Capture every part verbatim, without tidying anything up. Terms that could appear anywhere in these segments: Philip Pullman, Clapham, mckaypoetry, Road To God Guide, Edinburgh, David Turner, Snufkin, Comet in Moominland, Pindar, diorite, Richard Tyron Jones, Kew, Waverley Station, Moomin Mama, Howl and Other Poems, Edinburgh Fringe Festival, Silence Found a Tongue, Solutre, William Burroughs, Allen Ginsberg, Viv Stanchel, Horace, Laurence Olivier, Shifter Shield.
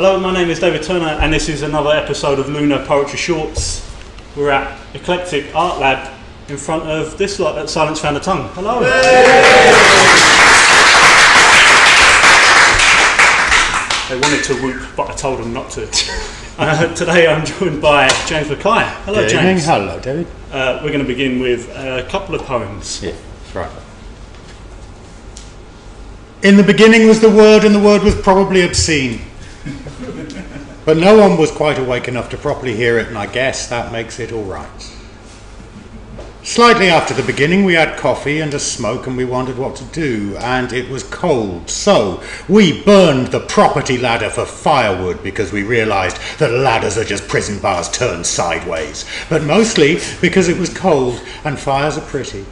Hello, my name is David Turner and this is another episode of Lunar Poetry Shorts. We're at Eclectic Art Lab in front of this lot at Silence Found a Tongue. Hello! Yay! They wanted to whoop but I told them not to. Uh, today I'm joined by James McKay. Hello Good James. Evening. Hello David. Uh, we're going to begin with a couple of poems. Yeah, that's right. In the beginning was the word and the word was probably obscene. But no one was quite awake enough to properly hear it, and I guess that makes it all right. Slightly after the beginning, we had coffee and a smoke, and we wondered what to do, and it was cold. So we burned the property ladder for firewood because we realised that ladders are just prison bars turned sideways, but mostly because it was cold and fires are pretty.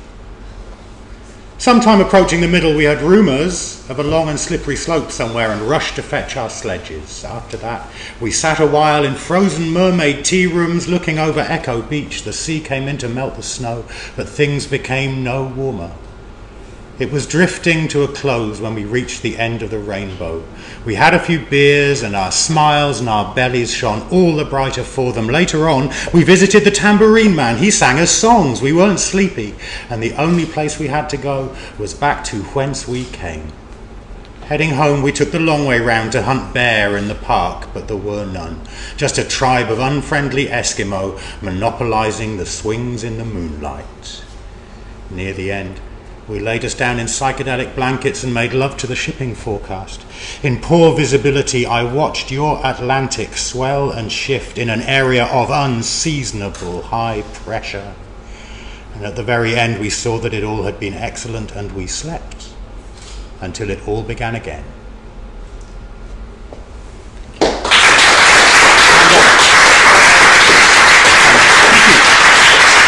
Sometime approaching the middle, we had rumours of a long and slippery slope somewhere and rushed to fetch our sledges. After that, we sat a while in frozen mermaid tea rooms looking over Echo Beach. The sea came in to melt the snow, but things became no warmer. It was drifting to a close when we reached the end of the rainbow. We had a few beers and our smiles and our bellies shone all the brighter for them. Later on, we visited the tambourine man. He sang us songs. We weren't sleepy. And the only place we had to go was back to whence we came. Heading home, we took the long way round to hunt bear in the park, but there were none. Just a tribe of unfriendly Eskimo monopolising the swings in the moonlight. Near the end, we laid us down in psychedelic blankets and made love to the shipping forecast. In poor visibility, I watched your Atlantic swell and shift in an area of unseasonable high pressure. And at the very end, we saw that it all had been excellent and we slept until it all began again.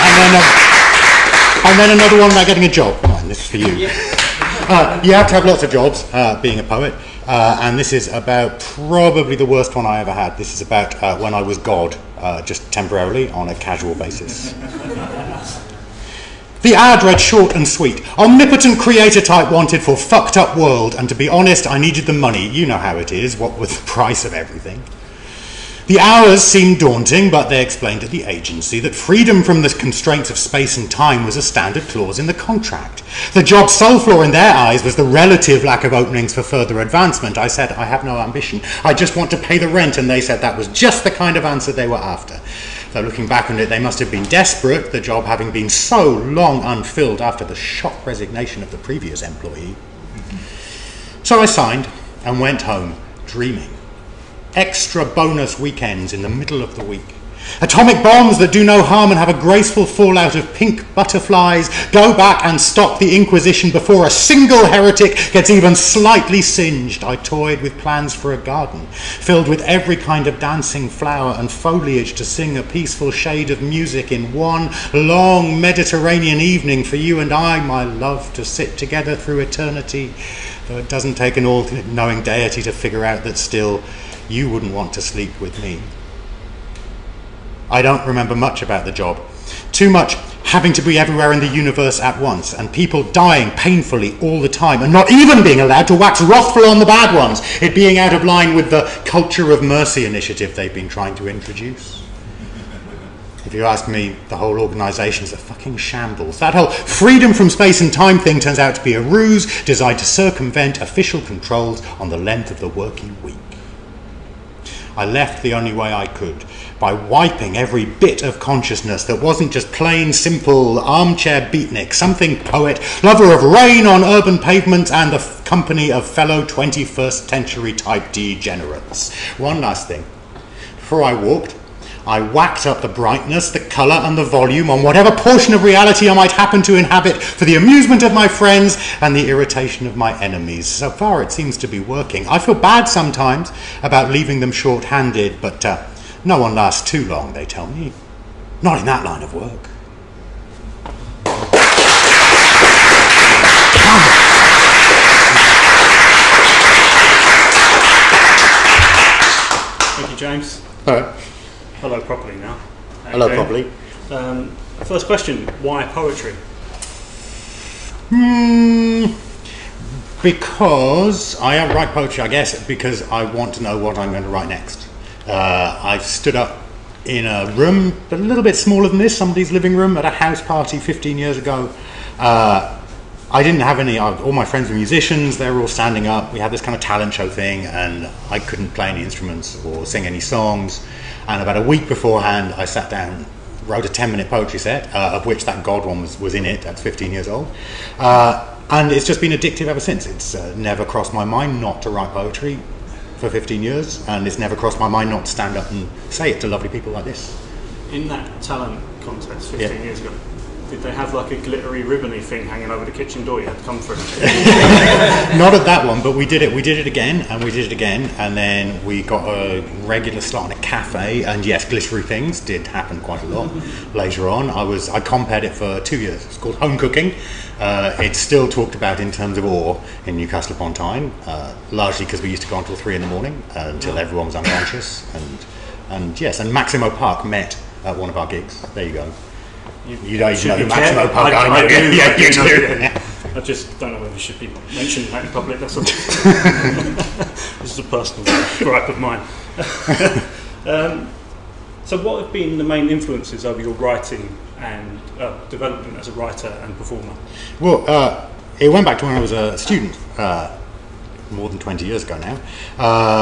And then, uh, and then another one about getting a job. This is for you. Uh, you have to have lots of jobs, uh, being a poet, uh, and this is about probably the worst one I ever had. This is about uh, when I was God, uh, just temporarily, on a casual basis. The ad read short and sweet. Omnipotent creator type wanted for fucked up world, and to be honest, I needed the money. You know how it is, what with the price of everything. The hours seemed daunting, but they explained at the agency that freedom from the constraints of space and time was a standard clause in the contract. The job's sole flaw in their eyes was the relative lack of openings for further advancement. I said, I have no ambition, I just want to pay the rent, and they said that was just the kind of answer they were after. Though looking back on it, they must have been desperate, the job having been so long unfilled after the shock resignation of the previous employee. So I signed and went home, dreaming. Extra bonus weekends in the middle of the week. Atomic bombs that do no harm and have a graceful fallout of pink butterflies. Go back and stop the Inquisition before a single heretic gets even slightly singed. I toyed with plans for a garden, filled with every kind of dancing flower and foliage to sing a peaceful shade of music in one long Mediterranean evening for you and I, my love, to sit together through eternity. Though it doesn't take an all-knowing deity to figure out that still you wouldn't want to sleep with me. I don't remember much about the job. Too much having to be everywhere in the universe at once, and people dying painfully all the time, and not even being allowed to wax wrathful on the bad ones, it being out of line with the Culture of Mercy initiative they've been trying to introduce. If you ask me, the whole organisation's a fucking shambles. That whole freedom from space and time thing turns out to be a ruse designed to circumvent official controls on the length of the working week. I left the only way I could, by wiping every bit of consciousness that wasn't just plain, simple, armchair beatnik, something poet, lover of rain on urban pavements and the company of fellow twenty-first century type degenerates. One last thing. Before I walked, I whacked up the brightness, the colour and the volume on whatever portion of reality I might happen to inhabit for the amusement of my friends and the irritation of my enemies. So far it seems to be working. I feel bad sometimes about leaving them short-handed, but uh, no one lasts too long, they tell me. Not in that line of work. Thank you, James. Hello. Hello properly now. Okay. Hello properly. Um, first question, why poetry? Hmm. Because I am write poetry, I guess, because I want to know what I'm going to write next. Uh, I've stood up in a room a little bit smaller than this, somebody's living room, at a house party fifteen years ago. Uh, I didn't have any, all my friends were musicians, they were all standing up. We had this kind of talent show thing, and I couldn't play any instruments or sing any songs. And about a week beforehand, I sat down, wrote a ten minute poetry set, uh, of which that God one was, was in it at fifteen years old. Uh, and it's just been addictive ever since. It's uh, never crossed my mind not to write poetry for fifteen years, and it's never crossed my mind not to stand up and say it to lovely people like this. In that talent contest fifteen yeah. years ago, did they have like a glittery ribbony thing hanging over the kitchen door you had to come through? Not at that one, but we did it. We did it again, and we did it again, and then we got a regular slot in a cafe. And yes, glittery things did happen quite a lot later on. I was I compared it for two years. It's called home cooking. Uh, it's still talked about in terms of awe in Newcastle upon Tyne, uh, largely because we used to go until three in the morning uh, until yeah. everyone was unconscious. And and yes, and Maximo Park met at one of our gigs. There you go. You, you don't even know Maximo Park. I, I, I, do, yeah, you do. Yeah. I just don't know whether it should be mentioned that in public. That's all. This is a personal gripe of mine. um, so, what have been the main influences over your writing and uh, development as a writer and performer? Well, uh, it went back to when I was a student, uh, more than twenty years ago now,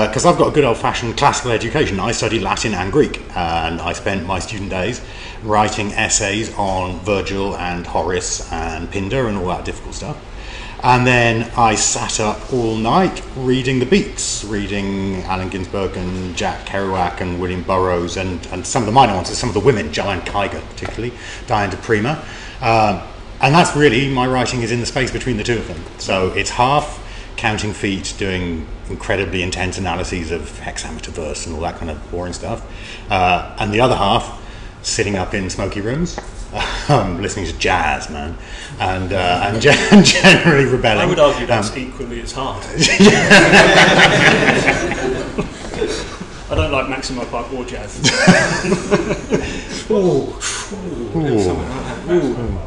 because uh, I've got a good old-fashioned classical education. I studied Latin and Greek, and I spent my student days writing essays on Virgil and Horace and Pindar and all that difficult stuff. And then I sat up all night reading the beats, reading Allen Ginsberg and Jack Kerouac and William Burroughs and, and some of the minor ones, some of the women, Joanne Kiger particularly, Diane de Prima. Um, and that's really, my writing is in the space between the two of them. So it's half counting feet, doing incredibly intense analyses of hexameter verse and all that kind of boring stuff, uh, and the other half sitting up in smoky rooms, um, listening to jazz, man, and uh, and, ge and generally rebelling. I would argue that's um, equally as hard. I don't like Maximo Park or jazz. Ooh, ooh,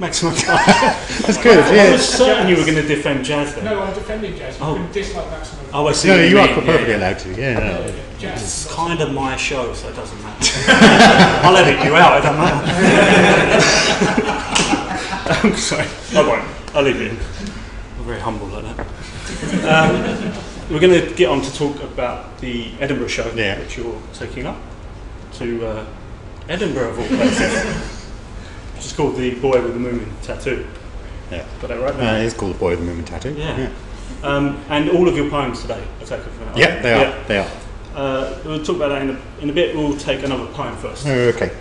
Maximo Park. That's good, yeah. I was certain you were going to defend jazz then. No, I'm defending jazz. You oh. dislike Maximo Park. Oh, I see. No, you, you are perfectly yeah. allowed to. Yeah, no. yeah, yeah. It's kind of my show, so it doesn't matter. I'll edit you out, it doesn't matter. I'm sorry. I won't. I'll leave it in. I'm very humble like that. Um, we're going to get on to talk about the Edinburgh show yeah. that you're taking up to uh, Edinburgh, of all places. It's called The Boy With The Moomin Tattoo. Yeah. Got that right? Uh, it is called The Boy With The Moomin Tattoo. Yeah. yeah. Um, and all of your poems today are taken from that. Yeah, they are. Yeah. They are. Uh, we'll talk about that in a, in a bit. We'll take another poem first. Okay.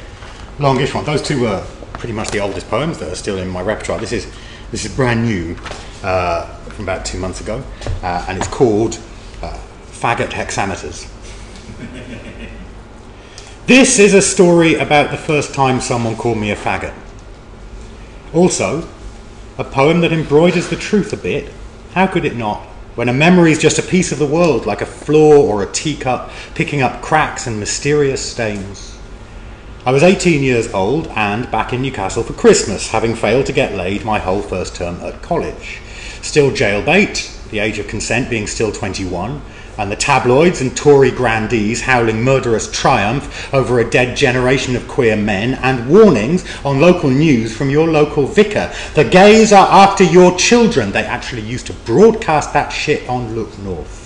Longish one. Those two were pretty much the oldest poems that are still in my repertoire. This is, this is brand new uh, from about two months ago, uh, and it's called uh, Faggot Hexameters. This is a story about the first time someone called me a faggot. Also, a poem that embroiders the truth a bit. How could it not, when a memory is just a piece of the world, like a floor or a teacup, picking up cracks and mysterious stains. I was eighteen years old and back in Newcastle for Christmas, having failed to get laid my whole first term at college. Still jailbait, the age of consent being still twenty-one, and the tabloids and Tory grandees howling murderous triumph over a dead generation of queer men, and warnings on local news from your local vicar. The gays are after your children. They actually used to broadcast that shit on Look North.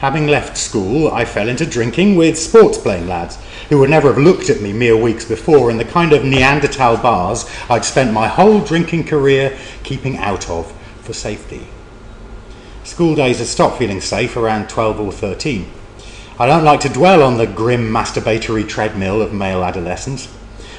Having left school, I fell into drinking with sports playing lads who would never have looked at me mere weeks before in the kind of Neanderthal bars I'd spent my whole drinking career keeping out of for safety. School days had stopped feeling safe around twelve or thirteen. I don't like to dwell on the grim masturbatory treadmill of male adolescence.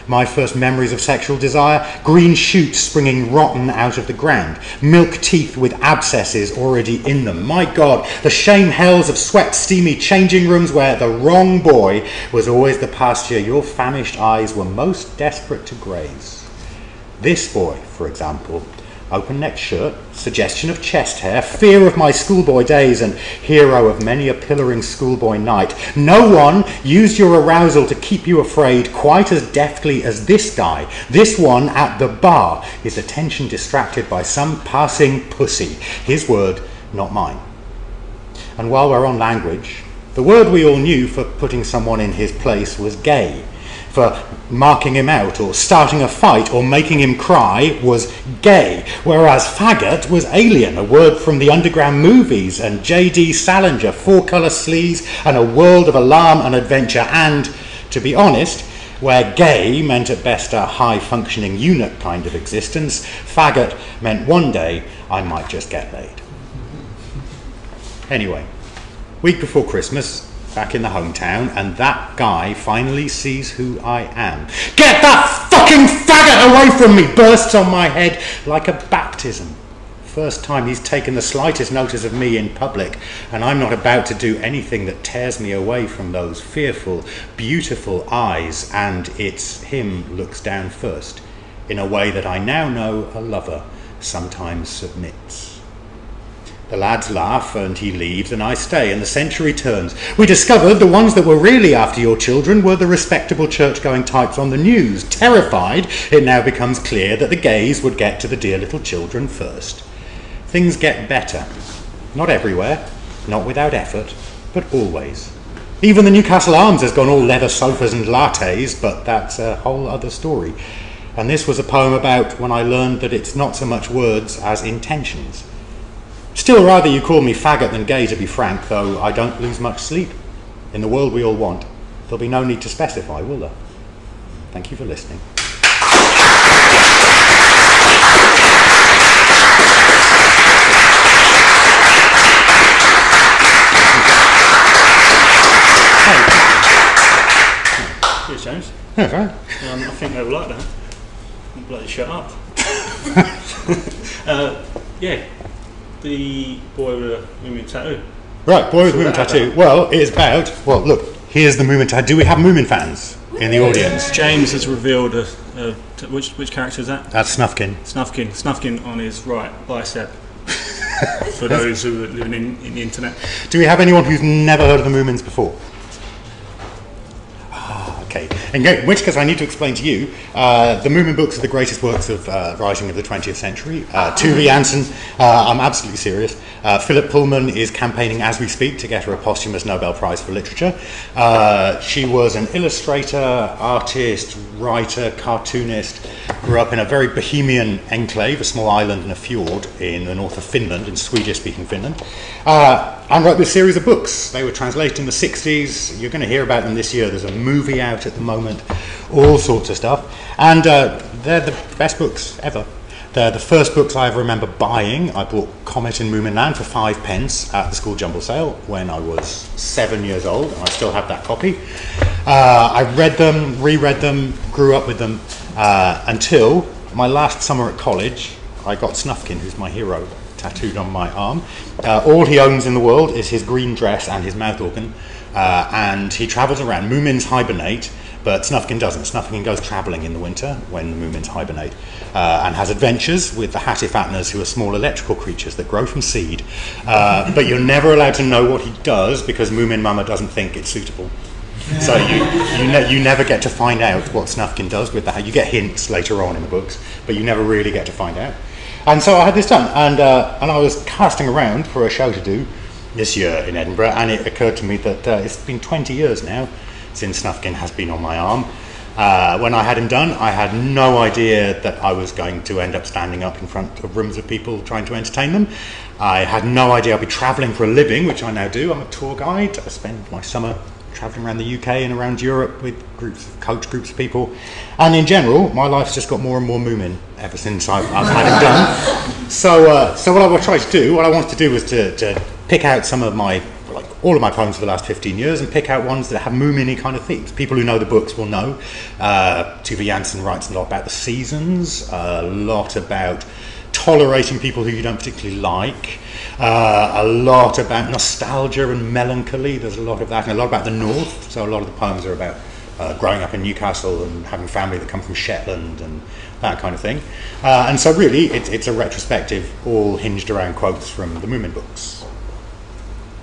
My first memories of sexual desire, green shoots springing rotten out of the ground, milk teeth with abscesses already in them. My God, the shame hells of sweat, steamy changing rooms where the wrong boy was always the pasture your famished eyes were most desperate to graze. This boy, for example, open neck shirt, suggestion of chest hair, fear of my schoolboy days, and hero of many a pillaring schoolboy night. No one used your arousal to keep you afraid quite as deftly as this guy. This one at the bar, his attention distracted by some passing pussy. His word, not mine. And while we're on language, the word we all knew for putting someone in his place was gay. For marking him out or starting a fight or making him cry was gay, whereas faggot was alien, a word from the underground movies and J D Salinger, four-colour sleaze and a world of alarm and adventure, and, to be honest, where gay meant at best a high-functioning eunuch kind of existence, faggot meant one day I might just get laid. Anyway, week before Christmas, back in the hometown, and that guy finally sees who I am. Get that fucking faggot away from me! Bursts on my head like a baptism. First time he's taken the slightest notice of me in public, and I'm not about to do anything that tears me away from those fearful, beautiful eyes, and it's him looks down first, in a way that I now know a lover sometimes submits. The lads laugh and he leaves and I stay and the century turns. We discovered the ones that were really after your children were the respectable church-going types on the news. Terrified, it now becomes clear that the gays would get to the dear little children first. Things get better. Not everywhere, not without effort, but always. Even the Newcastle Arms has gone all leather sofas and lattes, but that's a whole other story. And this was a poem about when I learned that it's not so much words as intentions. Still rather you call me faggot than gay, to be frank, though I don't lose much sleep. In the world we all want, there'll be no need to specify, will there? Thank you for listening. Cheers, James. Yeah, right. um, I think they will like that. I'm bloody shut up. uh, yeah. The Boy With The Moomin Tattoo. Right, Boy With The Moomin Tattoo. Well, it is about... Well, look, here's the Moomin Tattoo. Do we have Moomin fans in the audience? James has revealed a... a t which, which character is that? That's Snufkin. Snufkin. Snufkin on his right bicep. For those who are living in, in the internet. Do we have anyone who's never heard of the Moomins before? Ah, okay. In which case I need to explain to you, uh, the Moomin books are the greatest works of uh, writing of the twentieth century. Uh, Tove Jansson, uh, I'm absolutely serious. Uh, Philip Pullman is campaigning as we speak to get her a posthumous Nobel Prize for Literature. Uh, she was an illustrator, artist, writer, cartoonist, grew up in a very bohemian enclave, a small island and a fjord in the north of Finland, in Swedish-speaking Finland. Uh, and wrote this series of books. They were translated in the sixties. You're going to hear about them this year. There's a movie out at the moment. All sorts of stuff, and uh, they're the best books ever. They're the first books I ever remember buying. I bought Comet in Moominland for five pence at the school jumble sale when I was seven years old, and I still have that copy. Uh, I read them, reread them, grew up with them, uh, until my last summer at college, I got Snufkin, who's my hero, tattooed on my arm. Uh, all he owns in the world is his green dress and his mouth organ, uh, and he travels around. Moomins hibernate. But Snufkin doesn't. Snufkin goes travelling in the winter when the Moomins hibernate, uh, and has adventures with the Hattifatnas, who are small electrical creatures that grow from seed. Uh, but you're never allowed to know what he does because Moomin Mama doesn't think it's suitable. So you you, ne you never get to find out what Snufkin does with that. You get hints later on in the books, but you never really get to find out. And so I had this done, and uh, and I was casting around for a show to do this year in Edinburgh, and it occurred to me that uh, it's been twenty years now since Snufkin has been on my arm. Uh, when I had him done, I had no idea that I was going to end up standing up in front of rooms of people trying to entertain them. I had no idea I'd be travelling for a living, which I now do. I'm a tour guide. I spend my summer travelling around the U K and around Europe with groups of coach groups of people. And in general, my life's just got more and more Moomin ever since I've, I've had him done. So, uh, so what I tried to do, what I wanted to do was to, to pick out some of my all of my poems for the last fifteen years and pick out ones that have Moomin-y kind of themes. People who know the books will know. Uh, Tove Jansson writes a lot about the seasons, a lot about tolerating people who you don't particularly like, uh, a lot about nostalgia and melancholy. There's a lot of that, and a lot about the North. So a lot of the poems are about uh, growing up in Newcastle and having family that come from Shetland and that kind of thing. Uh, and so really, it, it's a retrospective, all hinged around quotes from the Moomin books.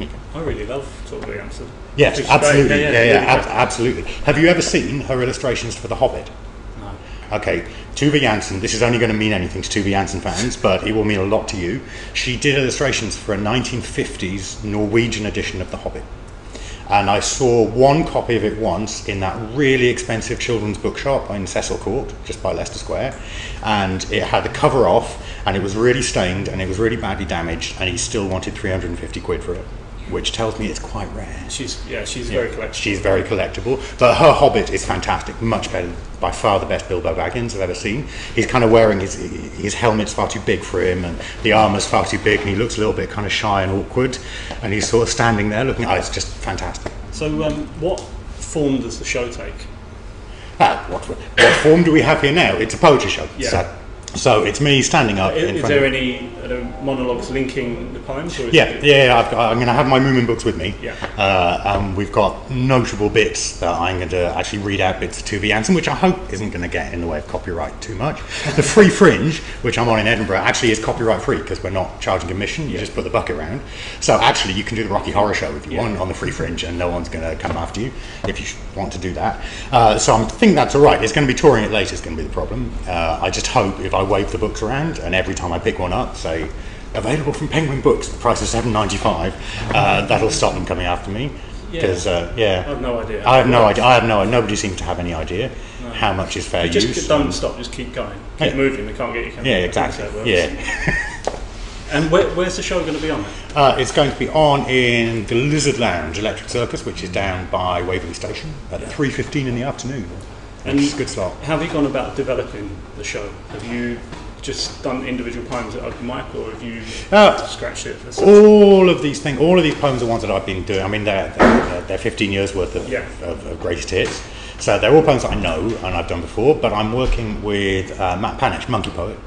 Okay. I really love Tove Jansson. Yes, absolutely. Great. Yeah, yeah, yeah, yeah, yeah. Ab absolutely. Have you ever seen her illustrations for The Hobbit? Okay, Tove Jansson, this is only going to mean anything to Tove Jansson fans, but it will mean a lot to you. She did illustrations for a nineteen fifties Norwegian edition of The Hobbit. And I saw one copy of it once in that really expensive children's bookshop in Cecil Court, just by Leicester Square. And it had the cover off, and it was really stained, and it was really badly damaged, and he still wanted three hundred and fifty quid for it, which tells me it's quite rare. She's, yeah, she's yeah. very collectible. She's very collectible. But her Hobbit is fantastic, much better, by far the best Bilbo Baggins I've ever seen. He's kind of wearing, his, his helmet's far too big for him, and the armour's far too big, and he looks a little bit kind of shy and awkward, and he's sort of standing there looking, oh, it's just fantastic. So um, what form does the show take? Uh, what, what form do we have here now? It's a poetry show. Yeah. So. So it's me standing up. Is, in front is there of any uh, monologues linking the poems? Or yeah, yeah, yeah I've got, I'm going to have my Moomin books with me. Yeah. Uh, um, we've got notable bits that I'm going to actually read out bits to Tove Jansson, which I hope isn't going to get in the way of copyright too much. The Free Fringe, which I'm on in Edinburgh, actually is copyright free because we're not charging admission. You yeah. just put the bucket round. So actually, you can do the Rocky Horror Show if you yeah. want on the Free Fringe, and no one's going to come after you if you want to do that. Uh, so I think that's all right. It's going to be touring it later. It's going to be the problem. Uh, I just hope if I wave the books around and every time I pick one up say available from Penguin Books, the price is seven ninety-five, uh, that'll stop them coming after me because yeah. Uh, yeah I have no idea I have no idea I have no nobody seems to have any idea no. how much is fair you just use just don't um, stop just keep going keep yeah. moving they can't get you coming. yeah exactly yeah And where, where's the show going to be on? Uh, it's going to be on in the Lizard Lounge Electric Circus, which is down by Waverley Station at yeah. three fifteen in the afternoon. And it's a good start. How have you gone about developing the show? Have you just done individual poems at open mic, or have you uh, scratched it? For all of these things, all of these poems are ones that I've been doing. I mean, they're they're, they're fifteen years worth of, yeah. of, of greatest hits. So they're all poems that I know and I've done before. But I'm working with uh, Matt Panish, monkey poet,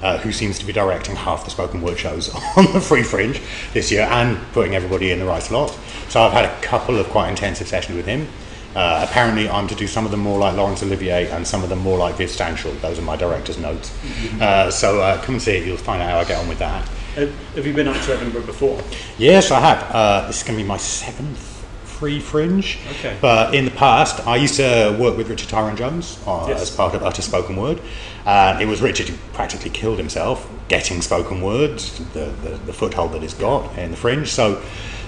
uh, who seems to be directing half the spoken word shows on the Free Fringe this year and putting everybody in the right slot. So I've had a couple of quite intensive sessions with him. Uh, apparently I'm to do some of them more like Laurence Olivier and some of them more like Viv Stanchel. Those are my director's notes. Uh, so uh, come and see it, you'll find out how I get on with that. Have you been up to Edinburgh before? Yes, I have. Uh, this is going to be my seventh Free Fringe. Okay. But in the past, I used to work with Richard Tyron Jones uh, yes. as part of Utter Spoken Word. Uh, it was Richard who practically killed himself getting spoken words, the, the, the foothold that it's got in the Fringe. So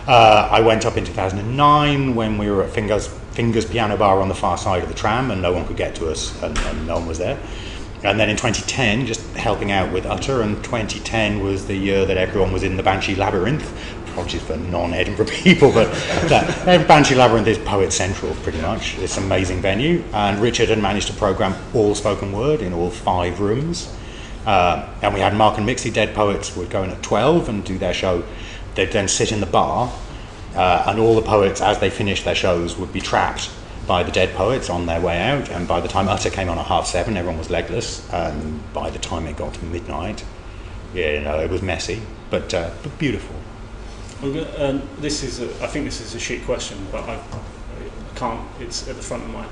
uh, I went up in two thousand nine when we were at Fingers. Fingers piano bar on the far side of the tram, and no one could get to us, and, and no one was there. And then in twenty ten, just helping out with Utter, and twenty ten was the year that everyone was in the Banshee Labyrinth. Apologies for non-Edinburgh people, but that, Banshee Labyrinth is Poet Central, pretty much. It's an amazing venue, and Richard had managed to program all spoken word in all five rooms. Uh, and we had Mark and Mixie, dead poets, would go in at twelve and do their show. They'd then sit in the bar. Uh, and all the poets, as they finished their shows, would be trapped by the dead poets on their way out. And by the time Utter came on at half seven, everyone was legless. And by the time it got to midnight, yeah, you know, it was messy, but, uh, but beautiful. Um, this is, a, I think, this is a shit question, but I, I can't. It's at the front of my.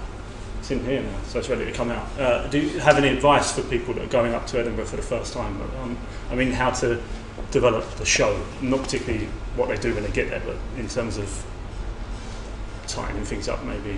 It's in here now, so it's ready to come out. Uh, do you have any advice for people that are going up to Edinburgh for the first time? Um, I mean, how to develop the show, not particularly what they do when they get there, but in terms of tightening things up maybe.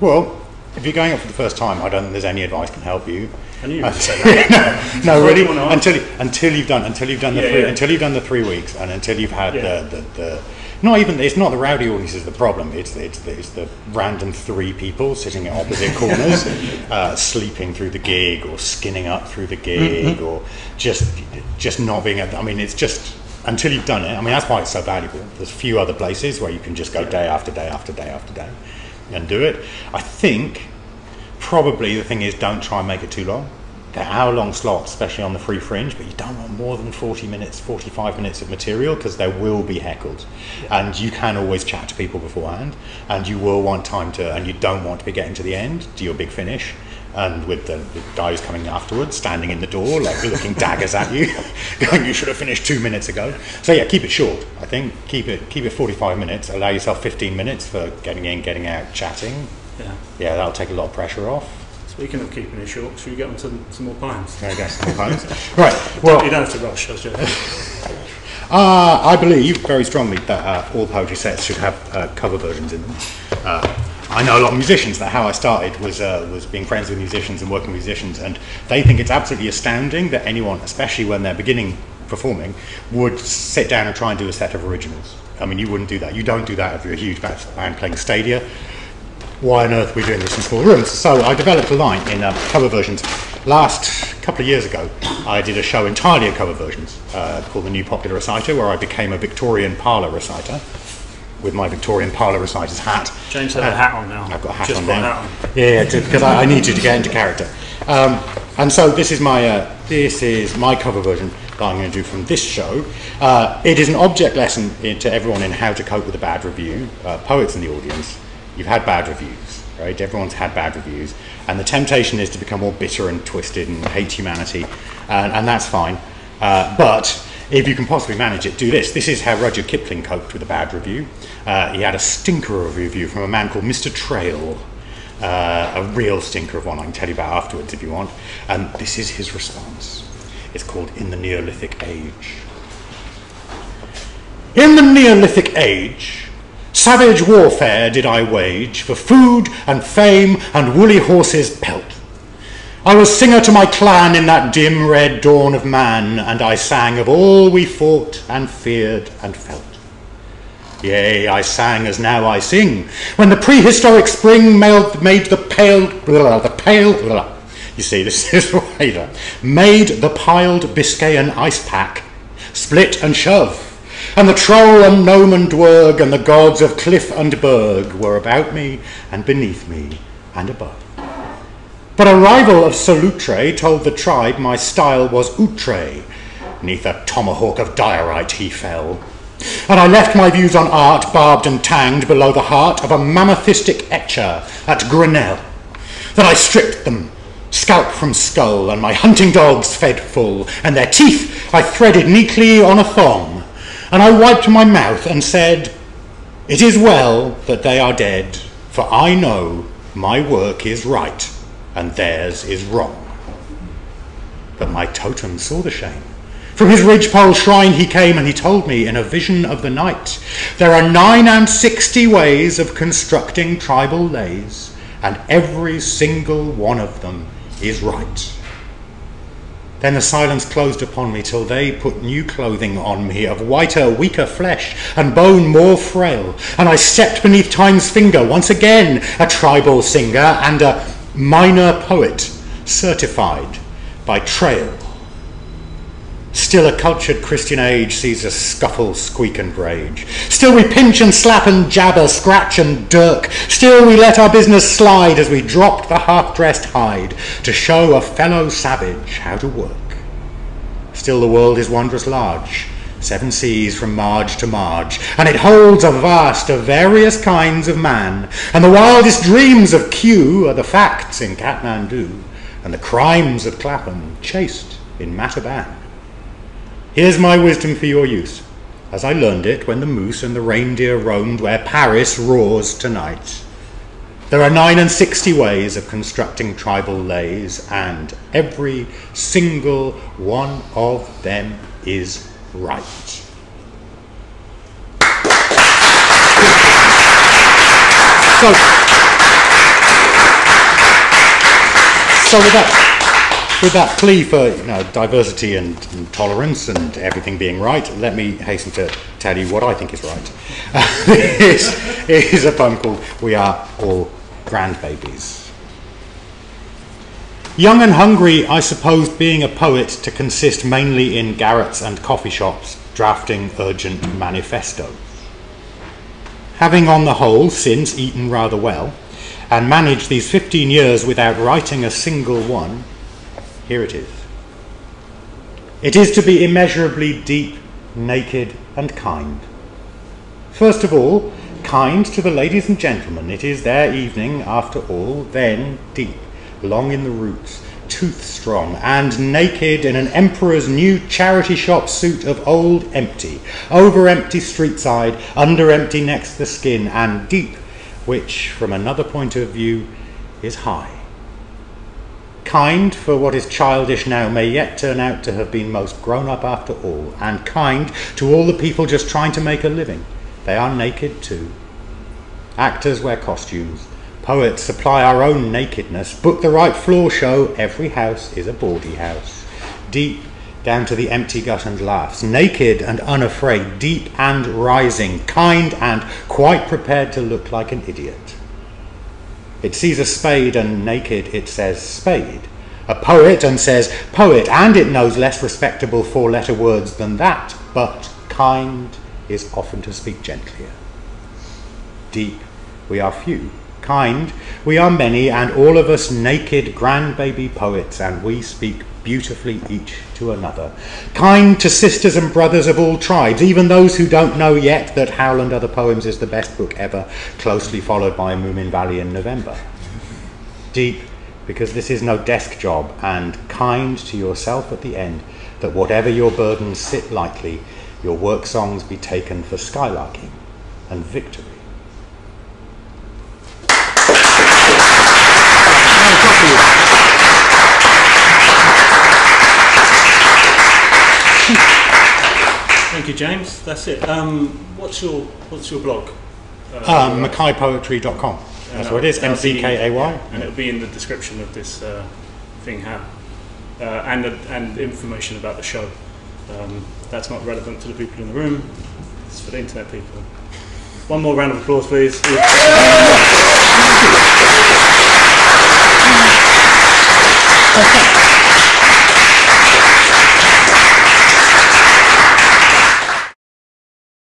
Well, if you're going up for the first time, I don't think there's any advice can help you. I knew you would say that. no, no really, until until you've done until you've done the yeah, three, yeah. until you've done the three weeks and until you've had yeah. the, the, the not even it's not the rowdy audience is the problem. It's it's the, it's the random three people sitting at opposite corners, uh, sleeping through the gig or skinning up through the gig mm-hmm. or just just not being. I mean, it's just. Until you've done it, I mean, that's why it's so valuable. There's a few other places where you can just go day after day after day after day and do it. I think probably the thing is don't try and make it too long. They're hour-long slots, especially on the Free Fringe, but you don't want more than forty minutes, forty-five minutes of material because there will be heckled. And you can always chat to people beforehand and you will want time to, and you don't want to be getting to the end, to your big finish. And with the, the guys coming afterwards, standing in the door, like looking daggers at you, going, "You should have finished two minutes ago." So yeah, keep it short. I think keep it keep it forty-five minutes. Allow yourself fifteen minutes for getting in, getting out, chatting, yeah, yeah, that'll take a lot of pressure off. Speaking of keeping it short, should we get on to some more poems? Okay, some more poems. Right. Well, you don't have to rush. I was joking. Uh, I believe very strongly that uh, all poetry sets should have uh, cover versions in them. Uh, I know a lot of musicians that how I started was uh, was being friends with musicians and working with musicians, and they think it's absolutely astounding that anyone, especially when they're beginning performing, would sit down and try and do a set of originals. I mean, you wouldn't do that. You don't do that if you're a huge band playing Stadia. Why on earth are we doing this in small rooms? So I developed a line in uh, cover versions. Last couple of years ago, I did a show entirely of cover versions uh, called The New Popular Reciter, where I became a Victorian parlour reciter with my Victorian parlour reciter's hat. James has uh, a hat on now. I've got a hat Just on now. Yeah, because I, I need you to get into character. Um, and so this is my uh, this is my cover version that I'm going to do from this show. Uh, it is an object lesson in, to everyone in how to cope with a bad review. Uh, poets in the audience, you've had bad reviews, right? Everyone's had bad reviews, and the temptation is to become all bitter and twisted and hate humanity, and, and that's fine. Uh, but if you can possibly manage it, do this. This is how Rudyard Kipling coped with a bad review. Uh, he had a stinker of a review from a man called Mister Trail, uh, a real stinker of one I can tell you about afterwards if you want. And this is his response. It's called In the Neolithic Age. In the Neolithic Age, savage warfare did I wage for food and fame and woolly horses' pelt. I was singer to my clan in that dim red dawn of man, and I sang of all we fought and feared and felt. Yea, I sang as now I sing, when the prehistoric spring made the pale, blah, the pale, blah. You see, this is later, made the piled Biscayan ice pack, split and shove. And the troll and gnome and dwerg and the gods of cliff and burg were about me and beneath me and above. But a rival of Solutre told the tribe my style was outre. Neath a tomahawk of diorite he fell. And I left my views on art barbed and tanged below the heart of a mammothistic etcher at Grinnell. Then I stripped them, scalp from skull, and my hunting dogs fed full, and their teeth I threaded neatly on a thong. And I wiped my mouth and said, it is well that they are dead, for I know my work is right and theirs is wrong. But my totem saw the shame. From his ridgepole shrine he came, and he told me in a vision of the night, there are nine and sixty ways of constructing tribal lays, and every single one of them is right. Then the silence closed upon me till they put new clothing on me of whiter, weaker flesh and bone more frail. And I stepped beneath time's finger, once again a tribal singer and a minor poet certified by Trail. Still a cultured Christian age sees us scuffle, squeak and rage. Still we pinch and slap and jabber, scratch and dirk. Still we let our business slide as we dropped the half-dressed hide to show a fellow savage how to work. Still the world is wondrous large, seven seas from marge to marge, and it holds a vast of various kinds of man, and the wildest dreams of Kew are the facts in Kathmandu, and the crimes of Clapham chased in Mataban. Here's my wisdom for your use, as I learned it when the moose and the reindeer roamed where Paris roars tonight. There are nine and sixty ways of constructing tribal lays, and every single one of them is right. So, so with that. With that plea for, you know, diversity and, and tolerance and everything being right, let me hasten to tell you what I think is right. Uh, this is a poem called We Are All Grandbabies. Young and hungry, I supposed being a poet to consist mainly in garrets and coffee shops, drafting urgent manifestos. Having on the whole since eaten rather well, and managed these fifteen years without writing a single one, here it is. It is to be immeasurably deep, naked, and kind. First of all, kind to the ladies and gentlemen. It is their evening, after all, then deep, long in the roots, tooth strong, and naked in an emperor's new charity shop suit of old empty, over empty street side, under empty next the skin, and deep which, from another point of view, is high. Kind, for what is childish now, may yet turn out to have been most grown up after all, and kind to all the people just trying to make a living. They are naked too. Actors wear costumes. Poets supply our own nakedness. Book the right floor show. Every house is a bawdy house. Deep down to the empty gut and laughs. Naked and unafraid. Deep and rising. Kind and quite prepared to look like an idiot. It sees a spade and naked it says spade. A poet and says poet, and it knows less respectable four-letter words than that, but kind is often to speak gentlier. Deep, we are few. Kind, we are many, and all of us naked grandbaby poets, and we speak beautifully each to another. Kind to sisters and brothers of all tribes, even those who don't know yet that Howl and Other Poems is the best book ever, closely followed by Moomin Valley in November. Deep, because this is no desk job, and kind to yourself at the end, that whatever your burdens sit lightly, your work songs be taken for skylarking and victory. Thank you, James. That's it. Um, what's your What's your blog? Uh, um, mackay poetry dot com. That's uh, what it is. M C K A Y. And it'll be in the description of this uh, thing, how uh, and uh, and information about the show. Um, that's not relevant to the people in the room. It's for the internet people. One more round of applause, please. Yeah.